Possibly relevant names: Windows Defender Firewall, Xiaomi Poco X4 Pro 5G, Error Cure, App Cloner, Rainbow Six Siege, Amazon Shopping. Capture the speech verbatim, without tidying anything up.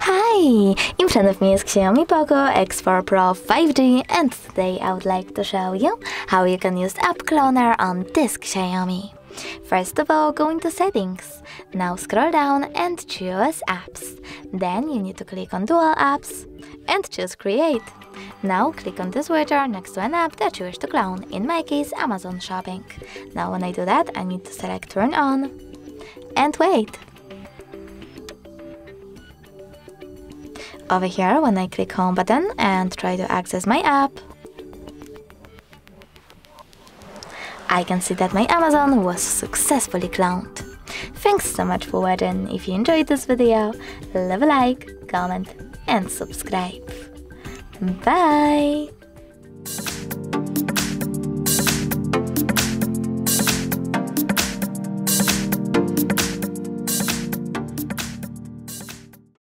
Hi! In front of me is Xiaomi Poco X four Pro five G, and today I would like to show you how you can use App Cloner on this Xiaomi. First of all, go into Settings. Now scroll down and choose Apps. Then you need to click on Dual Apps and choose Create. Now click on the switcher next to an app that you wish to clone, in my case Amazon Shopping. Now when I do that, I need to select Turn On and wait. Over here, when I click Home button and try to access my app, I can see that my Amazon was successfully cloned. Thanks so much for watching. If you enjoyed this video, leave a like, comment and subscribe. Bye!